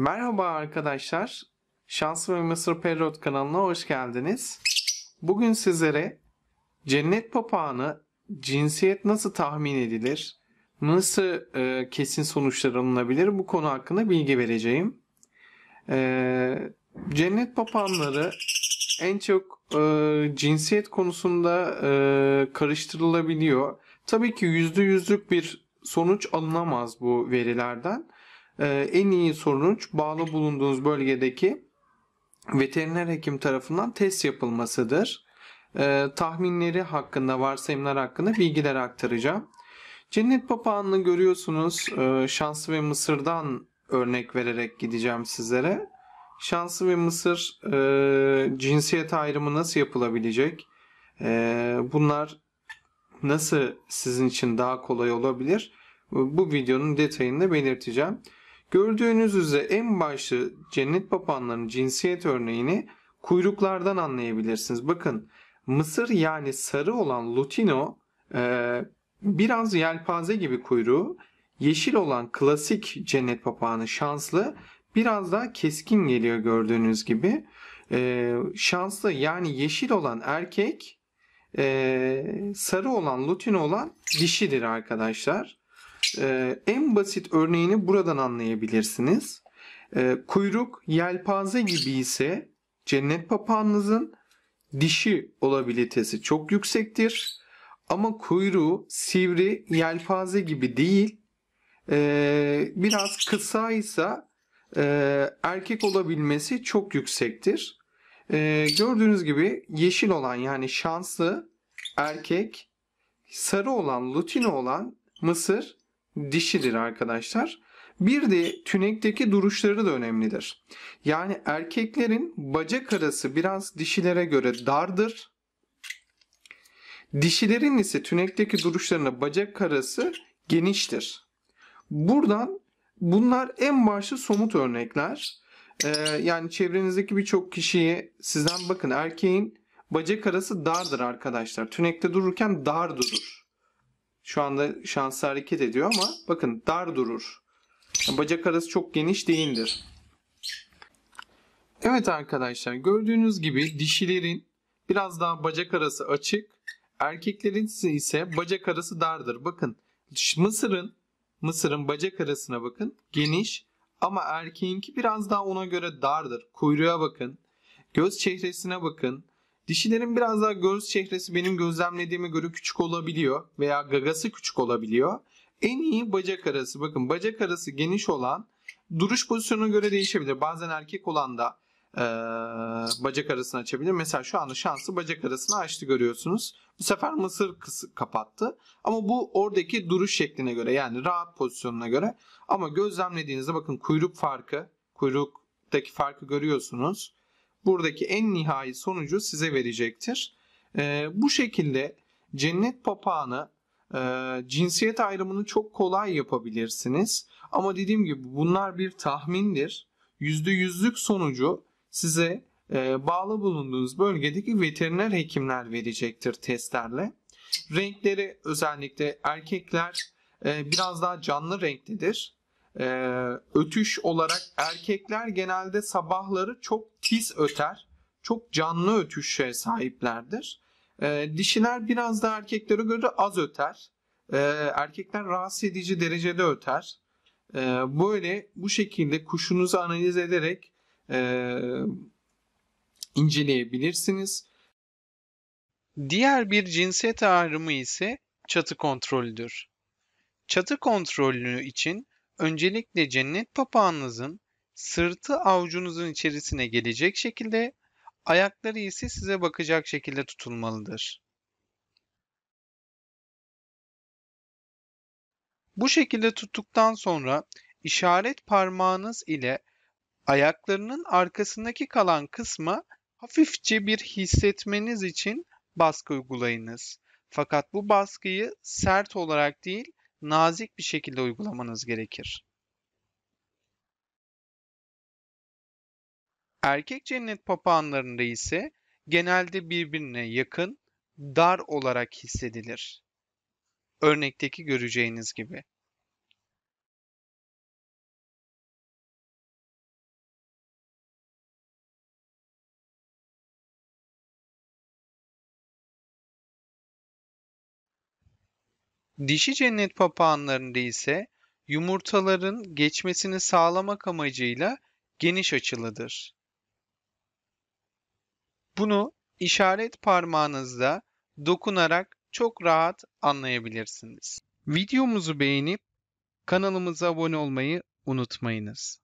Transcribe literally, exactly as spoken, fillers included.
Merhaba arkadaşlar, Şanslı Mısır Perot kanalına hoş geldiniz. Bugün sizlere cennet papağanı cinsiyet nasıl tahmin edilir, nasıl e, kesin sonuçlar alınabilir bu konu hakkında bilgi vereceğim. E, cennet papağanları en çok e, cinsiyet konusunda e, karıştırılabiliyor. Tabii ki yüzde yüzlük bir sonuç alınamaz bu verilerden. Ee, en iyi sonuç bağlı bulunduğunuz bölgedeki veteriner hekim tarafından test yapılmasıdır. Ee, tahminleri hakkında, varsayımlar hakkında bilgiler aktaracağım. Cennet papağanını görüyorsunuz. Ee, Şanslı ve Mısır'dan örnek vererek gideceğim sizlere. Şanslı ve Mısır e, cinsiyet ayrımı nasıl yapılabilecek? E, bunlar nasıl sizin için daha kolay olabilir? Bu videonun detayını da belirteceğim. Gördüğünüz üzere en başta cennet papağanlarının cinsiyet örneğini kuyruklardan anlayabilirsiniz. Bakın, mısır yani sarı olan lutino biraz yelpaze gibi kuyruğu, yeşil olan klasik cennet papağanı şanslı biraz daha keskin geliyor gördüğünüz gibi. Şanslı yani yeşil olan erkek, sarı olan lutino olan dişidir arkadaşlar. Ee, en basit örneğini buradan anlayabilirsiniz. Ee, kuyruk yelpaze gibi ise cennet papağanınızın dişi olabilitesi çok yüksektir. Ama kuyruğu sivri yelpaze gibi değil, ee, biraz kısaysa e, erkek olabilmesi çok yüksektir. Ee, gördüğünüz gibi yeşil olan yani şanslı erkek, sarı olan lutino olan mısır dişidir arkadaşlar. Bir de tünekteki duruşları da önemlidir. Yani erkeklerin bacak arası biraz dişilere göre dardır. Dişilerin ise tünekteki duruşlarına bacak arası geniştir. Buradan bunlar en başta somut örnekler. Ee, yani çevrenizdeki birçok kişiye sizden bakın, erkeğin bacak arası dardır arkadaşlar. Tünekte dururken dar durur. Şu anda şanslı hareket ediyor ama bakın dar durur. Bacak arası çok geniş değildir. Evet arkadaşlar, gördüğünüz gibi dişilerin biraz daha bacak arası açık. Erkeklerin ise bacak arası dardır. Bakın Mısır'ın Mısır'ın bacak arasına bakın, geniş, ama erkeğinki biraz daha ona göre dardır. Kuyruğa bakın. Göz çehresine bakın. Dişilerin biraz daha göz çehresi benim gözlemlediğime göre küçük olabiliyor veya gagası küçük olabiliyor. En iyi bacak arası. Bakın bacak arası geniş olan, duruş pozisyonuna göre değişebilir. Bazen erkek olan da e, bacak arasını açabilir. Mesela şu anda şanslı bacak arasını açtı, görüyorsunuz. Bu sefer mısır kısı, kapattı. Ama bu oradaki duruş şekline göre, yani rahat pozisyonuna göre. Ama gözlemlediğinizde bakın kuyruk farkı, kuyruktaki farkı görüyorsunuz. Buradaki en nihai sonucu size verecektir. Ee, bu şekilde cennet papağanı e, cinsiyet ayrımını çok kolay yapabilirsiniz. Ama dediğim gibi bunlar bir tahmindir. yüzde yüzlük sonucu size e, bağlı bulunduğunuz bölgedeki veteriner hekimler verecektir testlerle. Renkleri, özellikle erkekler e, biraz daha canlı renklidir. Ee, ötüş olarak erkekler genelde sabahları çok tiz öter, çok canlı ötüşe sahiplerdir. Ee, dişiler biraz da erkeklere göre az öter. Ee, erkekler rahatsız edici derecede öter. Ee, böyle bu şekilde kuşunuzu analiz ederek e, inceleyebilirsiniz. Diğer bir cinsiyet ayrımı ise çatı kontrolüdür. Çatı kontrolü için öncelikle cennet papağanınızın sırtı avucunuzun içerisine gelecek şekilde, ayakları ise size bakacak şekilde tutulmalıdır. Bu şekilde tuttuktan sonra işaret parmağınız ile ayaklarının arkasındaki kalan kısma hafifçe bir hissetmeniz için baskı uygulayınız. Fakat bu baskıyı sert olarak değil, nazik bir şekilde uygulamanız gerekir. Erkek cennet papağanlarında ise genelde birbirine yakın, dar olarak hissedilir. Örnekteki göreceğiniz gibi. Dişi cennet papağanlarında ise yumurtaların geçmesini sağlamak amacıyla geniş açılıdır. Bunu işaret parmağınızla dokunarak çok rahat anlayabilirsiniz. Videomuzu beğenip kanalımıza abone olmayı unutmayınız.